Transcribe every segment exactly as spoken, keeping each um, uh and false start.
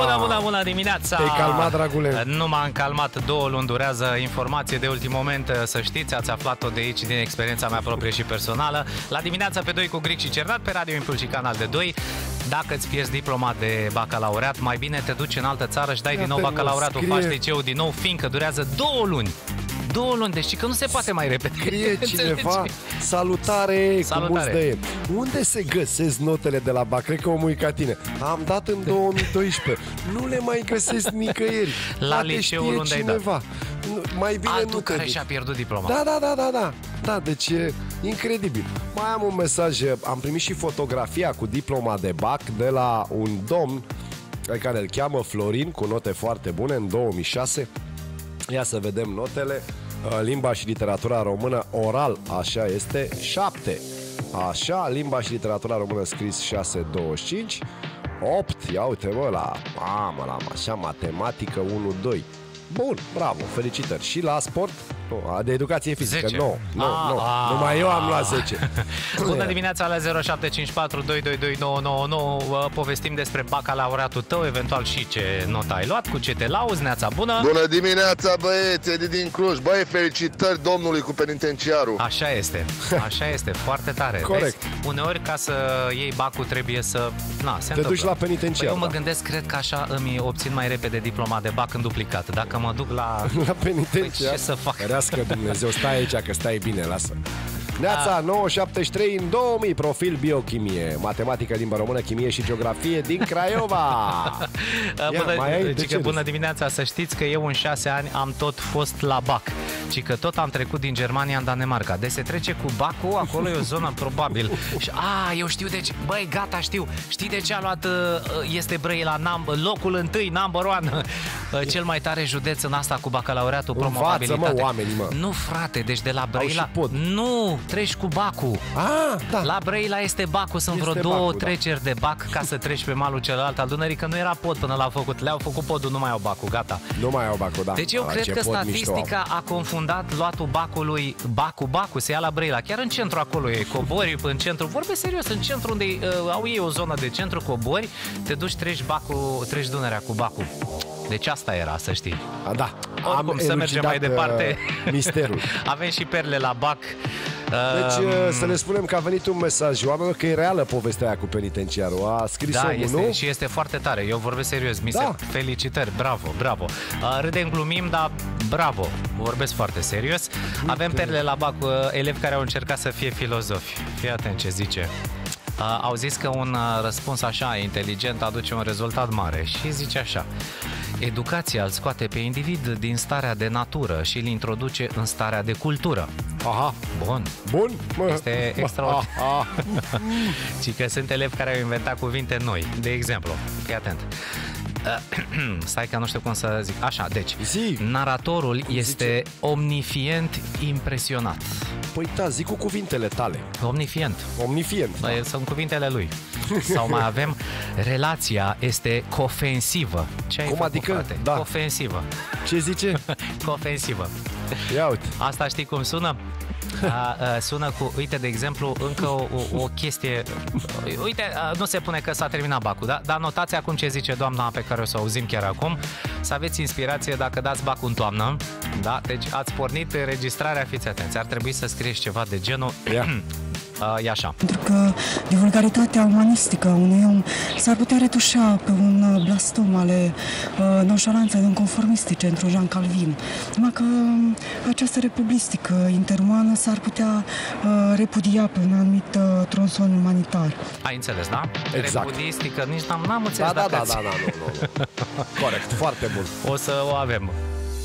Bună, bună, bună dimineața! Te-ai calmat, dragule? Nu m-am calmat, două luni durează. Informație de ultim moment, să știți, ați aflat-o de aici din experiența mea proprie și personală. La Dimineața pe doi cu Grig și Cernat, pe Radio Impuls și Canal D doi. Dacă îți pierzi diploma de bacalaureat, mai bine te duci în altă țară și dai Iată din nou bacalaureatul, faci liceul din nou, fiindcă durează două luni. Două luni, deci că nu se poate mai repede. Scrie cineva, salutare, salutare. Cu mulți de e. Unde se găsesc notele de la B A C? Cred că omul e ca tine. Am dat în două mii doisprezece, nu le mai găsesc nicăieri. La Poate liceul unde cineva. ai dat? Mai bine Altul nu care și-a pierdut diploma. Da, da, da, da, da. Da, deci e incredibil. Mai am un mesaj, am primit și fotografia cu diploma de B A C de la un domn pe care îl cheamă Florin, cu note foarte bune, în două mii șase. Ia să vedem notele. Limba și literatura română oral, așa este, șapte. Așa, limba și literatura română scris șase virgulă douăzeci și cinci, opt, ia uite mă la, mamă, la așa, matematică unu virgulă doi. Bun, bravo, felicitări. Și la sport, nu, de educație fizică, zece. Nu, nu, a, nu, a, numai eu am luat zece. Bună dimineața la zero șapte cinci patru doi doi doi nouă nouă nouă. Povestim despre bacalaureatul tău, eventual și ce notă ai luat, cu ce te lauzi. Neața, bună! Bună dimineața, băieți, Edi din Cluj. Băi, felicitări domnului cu penitenciarul. Așa este, așa este, foarte tare. Corect. Vezi? Uneori, ca să iei bacul, trebuie să... Na, se te întâmplă. Duci la penitenciar. Păi, eu mă gândesc, cred că așa îmi obțin mai repede diploma de bac în duplicat. Dacă mă duc la... la penitenciar. Păi, ce să fac? Că Dumnezeu, stai aici, că stai bine, lasă. Neața, nouă șapte trei în două mii, profil biochimie, matematică, limba română, chimie și geografie din Craiova. Ia, bună, mai ai, cică, bună dimineața, să știți că eu în șase ani am tot fost la B A C, ci că tot am trecut din Germania în Danemarca. Deci se trece cu B A C-ul, acolo e o zonă probabil. Și, a, eu știu de ce, băi, gata, știu, știi de ce a luat, este Brăila, locul întâi, number one, cel mai tare județ în asta cu bacalaureatul, promovabilitate. Învață, mă, oamenii, mă. Nu, frate, deci de la Brăila, nu... Treci cu bacul. Ah, da. La Brăila este bacul, sunt este vreo două bacul, treceri da. de bac ca să treci pe malul celălalt al Dunării, că nu era pod până l-au făcut. Le-au făcut podul, nu mai au bacul, gata. Nu mai au bacul, da. Deci eu la cred că statistica a confundat luatul bacului, bacul, bacul, se ia la Brăila. Chiar în centru acolo e, cobori în centru, vorbesc serios, în centru unde uh, au ei o zonă de centru, cobori, te duci, treci bacul, treci Dunărea cu bacul. Deci asta era, să știi. A, da. Oricum, am să mergem mai departe. Misterul. Avem și perle la bac. Deci um... să le spunem că a venit un mesaj oamenilor că e reală povestea aia cu penitenciarul. A scris da, omul, este, nu? Și este foarte tare. Eu vorbesc serios. Mi da. se... Felicitări, bravo, bravo. Râdem, glumim, dar bravo. Vorbesc foarte serios. Uite. Avem perle la bac, elevi care au încercat să fie filozofi. Fii atent ce zice. Au zis că un răspuns așa inteligent aduce un rezultat mare. Și zice așa: educația îl scoate pe individ din starea de natură și îl introduce în starea de cultură. Aha. Bun. Bun. Este extraordinar. Ci că sunt elevi care au inventat cuvinte noi. De exemplu, fii atent. Stai că nu știu cum să zic. Așa, deci, zi. Naratorul cum este zice? Omnifient impresionat. Păi da, zic cu cuvintele tale. Omnifient. Omnifient. Da. Sunt cuvintele lui. Sau mai avem, relația este cofensivă. Ce ai cum făcut, adică? Frate? Da. Cofensivă. Ce zice? Cofensivă. Ia uite. Asta știi cum sună? A, a, sună cu, uite, de exemplu, încă o, o, o chestie. Uite, a, nu se pune că s-a terminat bacul, da? Dar notați acum ce zice doamna pe care o să auzim chiar acum. Să aveți inspirație dacă dați bacul în toamnă, da? Deci ați pornit înregistrarea, fiți atenți. Ar trebui să scrieți ceva de genul yeah. a, e așa. Pentru că de vulgaritatea umanistică unui om s-ar putea retușa pe un blastom ale uh, nonșalanței nonconformistice într-un Jean Calvin. Numai că această republistică interumană s-ar putea uh, repudia pe un anumit uh, tronson umanitar. Ai înțeles, da? Exact. Repudistică, nici n-am înțeles. Da, da, da, da, da, nu, nu, nu. Corect, foarte bun. O să o avem.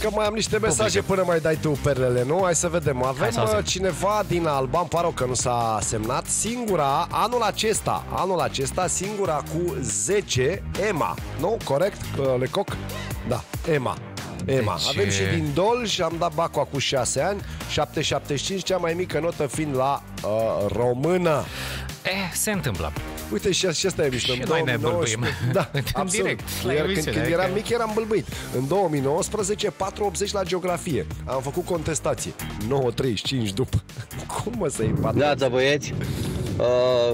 Că mai am niște mesaje până mai dai tu perlele, nu? Hai să vedem. Avem să cineva din Alba, îmi pare că nu s-a semnat, singura, anul acesta, anul acesta, singura cu zece, Emma, nu? Corect? Lecoc? Da, Emma. Emma. Deci... Avem și din Dolj, am dat bacul acum șase ani, șapte virgulă șaptezeci și cinci, cea mai mică notă fiind la uh, română. Eh, se întâmplă. Uite, și asta e mișto. Și noi ne bâlbâim. Da, absolut. Iar când, când eram mic, eram bâlbâit. În două mii nouăsprezece, patru virgulă optzeci la geografie. Am făcut contestație. nouă virgulă treizeci și cinci după. Cum mă să-i patru? Da, da, băieți. Uh,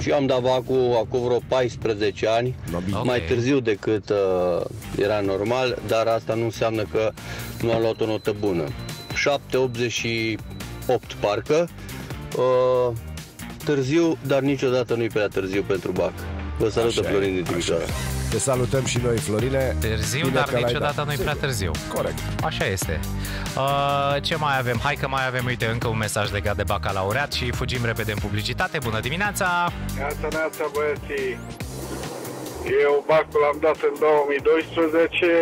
Și eu am dat vacul acum vreo paisprezece ani, okay. mai târziu decât uh, era normal, dar asta nu înseamnă că nu am luat o notă bună. șapte optzeci și opt parcă, uh, târziu, dar niciodată nu-i prea târziu pentru bac. Vă salută Florin din Timișoara. Te salutăm și noi, Florine. Târziu, bine, dar niciodată nu-i prea târziu. Corect. Așa este. Uh, ce mai avem? Hai că mai avem, uite, încă un mesaj legat de bacalaureat și fugim repede în publicitate. Bună dimineața! Neața, neața, băieții! Eu bacul l-am dat în două mii doisprezece,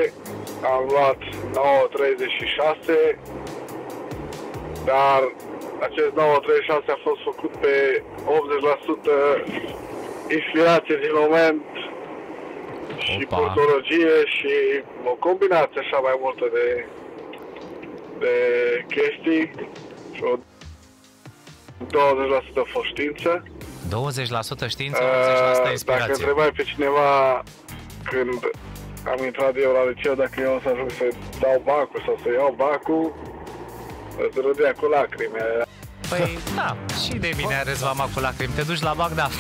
am luat nouă virgulă treizeci și șase, dar acest nouă virgulă treizeci și șase a fost făcut pe optzeci la sută inspirație din moment. Și Opa. Portologie și o combinație așa mai multă de, de chestii. douăzeci la sută a fost știință, douăzeci la sută știință, douăzeci la sută inspirație. Dacă întrebai pe cineva când am intrat eu la liceu dacă eu o să ajung să dau bacul sau să iau bacul, îți râdea cu lacrime. Păi da, și de mine a râs vama cu lacrimi. Te duci la bac, da.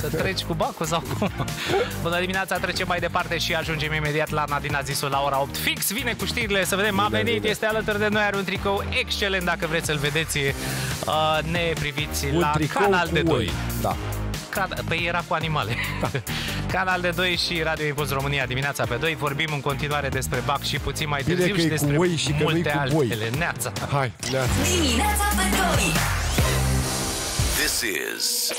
Să treci cu bacul sau cum? Bună dimineața, trecem mai departe și ajungem imediat la Nadina Zisul la ora opt fix. Vine cu știrile, să vedem, a venit, este alături de noi, are un tricou excelent, dacă vreți să-l vedeți, ne priviți un la Kanal D doi. Da. Păi era cu animale. Da. Canal de doi și Radio Impuls România dimineața pe doi. Vorbim în continuare despre bac și puțin mai târziu și despre și multe altele. Neața. Hai, neața. Dimineața pe doi. This is...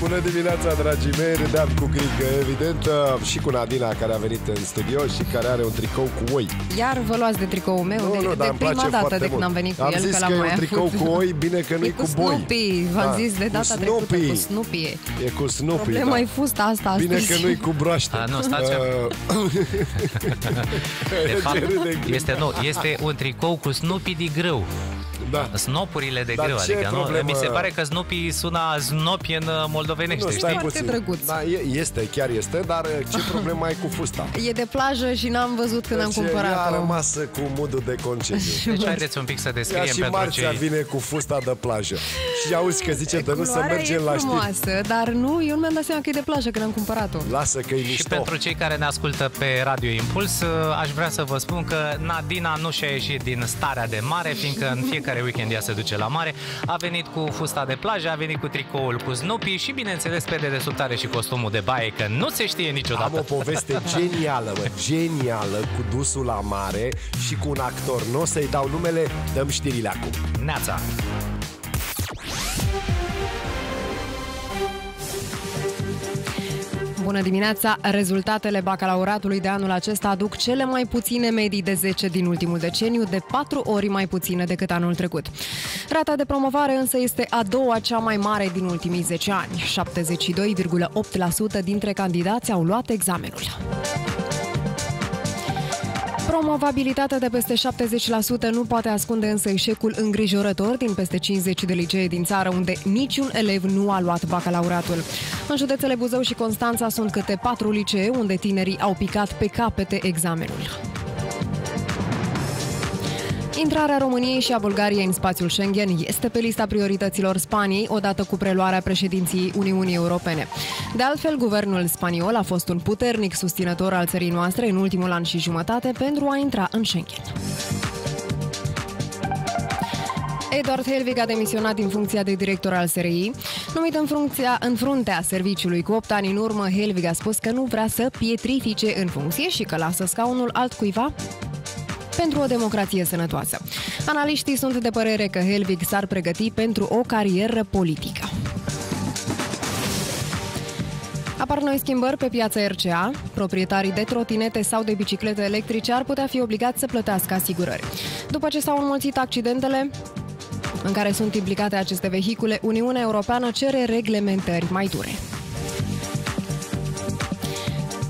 Bună dimineața, dragii mei, râdeam cu Grig, evident, și cu Nadina, care a venit în studio și care are un tricou cu oi. Iar vă luați de tricoul meu, nu, de, nu, de prima dată de când am venit cu am el. Am zis că, că e un tricou cu oi, bine că nu-i cu, cu boi. Snoopy, v-am zis de data trecută, cu Snoopy. E cu Snoopy, problema da. E fost asta astăzi. Bine că nu-i cu broaște. A, nu, stați de fapt, este, nu, este un tricou cu Snoopy de grâu. Da. Snopurile de greu, adică problemă... mi se pare că Snoopy sună Snoopy în moldovenește, nu, știi? Foarte drăguț. Da, este, chiar este, dar ce problemă ai cu fusta? E de plajă și n-am văzut când deci am cumpărat-o. Deci a rămas cu modul de concediu. Deci haideți un pic să descriem pentru cei... Și Marțea vine cu fusta de plajă și auzi că zice de nu să mergem la știri. Frumoasă, dar nu, eu nu mi-am dat seama că e de plajă când am cumpărat-o. Lasă că e mișto. Și pentru cei care ne ascultă pe Radio Impuls, aș vrea să vă spun că Nadina nu și-a ieșit din starea de mare, fiindcă în fiecare weekend ea se duce la mare, a venit cu fusta de plajă, a venit cu tricoul cu Snoopy și bineînțeles pe dedesubtare și costumul de baie, că nu se știe niciodată. Am o poveste genială, mă, genială cu dusul la mare și cu un actor, nu o să-i dau numele, dăm știrile acum. Neața! Bună dimineața! Rezultatele bacalaureatului de anul acesta aduc cele mai puține medii de zece din ultimul deceniu, de patru ori mai puține decât anul trecut. Rata de promovare însă este a doua cea mai mare din ultimii zece ani. șaptezeci și doi virgulă opt la sută dintre candidați au luat examenul. Promovabilitatea de peste șaptezeci la sută nu poate ascunde însă eșecul îngrijorător din peste cincizeci de licee din țară, unde niciun elev nu a luat bacalaureatul. În județele Buzău și Constanța sunt câte patru licee unde tinerii au picat pe capete examenul. Intrarea României și a Bulgariei în spațiul Schengen este pe lista priorităților Spaniei, odată cu preluarea președinției Uniunii Europene. De altfel, guvernul spaniol a fost un puternic susținător al țării noastre în ultimul an și jumătate pentru a intra în Schengen. Eduard Helvig a demisionat din funcția de director al S R I. Numit în, funcția, în fruntea serviciului cu opt ani în urmă, Helvig a spus că nu vrea să pietrifice în funcție și că lasă scaunul altcuiva pentru o democrație sănătoasă. Analiștii sunt de părere că Helvig s-ar pregăti pentru o carieră politică. Apar noi schimbări pe piața R C A. Proprietarii de trotinete sau de biciclete electrice ar putea fi obligați să plătească asigurări. După ce s-au înmulțit accidentele în care sunt implicate aceste vehicule, Uniunea Europeană cere reglementări mai dure.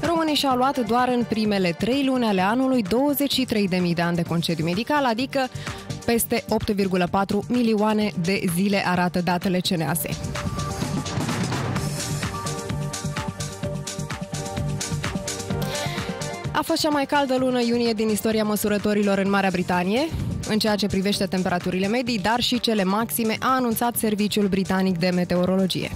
Românii și-au luat doar în primele trei luni ale anului douăzeci și trei de mii de ani de concediu medical, adică peste opt virgulă patru milioane de zile, arată datele C N A S. A fost cea mai caldă lună iunie din istoria măsurătorilor în Marea Britanie. în ceea ce privește temperaturile medii, dar și cele maxime, a anunțat Serviciul Britanic de Meteorologie.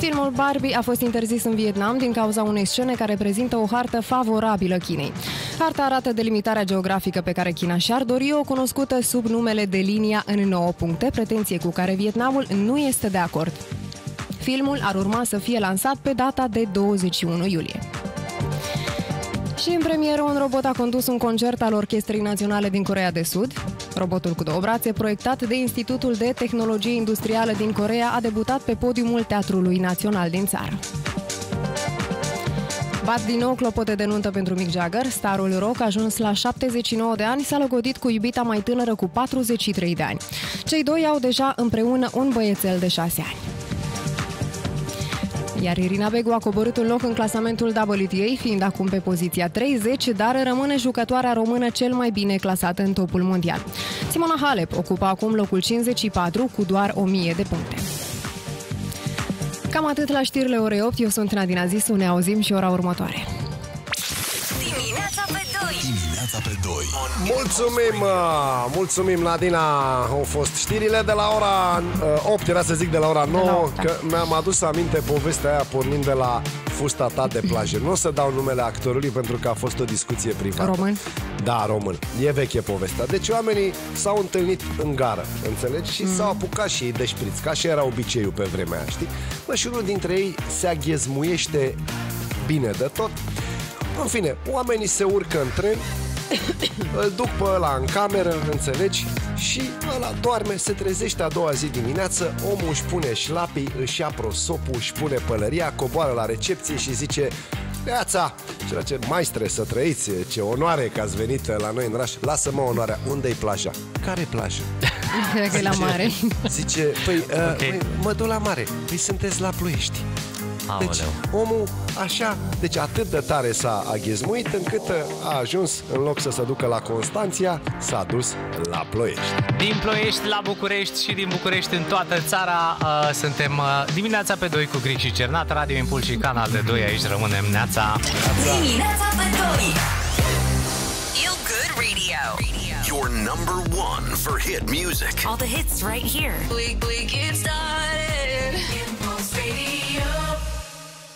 Filmul Barbie a fost interzis în Vietnam din cauza unei scene care prezintă o hartă favorabilă Chinei. Harta arată delimitarea geografică pe care China și-ar dori-o, cunoscută sub numele de linia în nouă puncte, pretenție cu care Vietnamul nu este de acord. Filmul ar urma să fie lansat pe data de douăzeci și unu iulie. Și în premieră, un robot a condus un concert al Orchestrei Naționale din Coreea de Sud. Robotul cu două brațe, proiectat de Institutul de Tehnologie Industrială din Coreea, a debutat pe podiumul Teatrului Național din țară. Bat din nou clopote de nuntă pentru Mick Jagger. Starul rock, ajuns la șaptezeci și nouă de ani, s-a logodit cu iubita mai tânără cu patruzeci și trei de ani. Cei doi au deja împreună un băiețel de șase ani. Iar Irina Begu a coborât un loc în clasamentul W T A, fiind acum pe poziția treizeci, dar rămâne jucătoarea română cel mai bine clasată în topul mondial. Simona Halep ocupa acum locul cincizeci și patru cu doar o mie de puncte. Cam atât la știrile orei opt, eu sunt Nadina Zisul, ne auzim și ora următoare. Dimineața pe doi! Dimineața pe doi! Mulțumim! Mulțumim, Nadina! Au fost știrile de la ora opt, era să zic de la ora nouă, că mi-am adus aminte povestea aia pornind de la fusta ta de plajă. Nu o să dau numele actorului pentru că a fost o discuție privată. Român? Da, român. E veche povestea. Deci oamenii s-au întâlnit în gară, înțelegi? Și mm. s-au apucat și ei de șpriț, ca și era obiceiul pe vremea aia, știi? Bă, și unul dintre ei se aghezmuiește bine de tot. În fine, oamenii se urcă în tren, îl duc pe ăla în cameră, înțelegi? Și ăla doarme, se trezește a doua zi dimineață, omul își pune șlapii, își ia prosopul, își pune pălăria, coboară la recepție și zice: Neața! Ceea ce maestre, să trăiți, ce onoare că ați venit la noi în oraș. Lasă-mă onoarea, unde-i plaja? Care plajă? Cred că e la mare. Zice, păi, uh, okay. păi, mă duc la mare. Păi sunteți la Ploiești. Deci omul așa, deci atât de tare s-a aghizmuit încât a ajuns, în loc să se ducă la Constanța, s-a dus la Ploiești. Din Ploiești la București și din București în toată țara. uh, Suntem uh, dimineața pe doi cu Grig și Cernat, Radio Impuls și Canal D doi. Aici rămânem, neața. Dimineața pe doi. Feel Good Radio. Your number one for hit music. All the hits right here. We, we get started. Impulse Radio.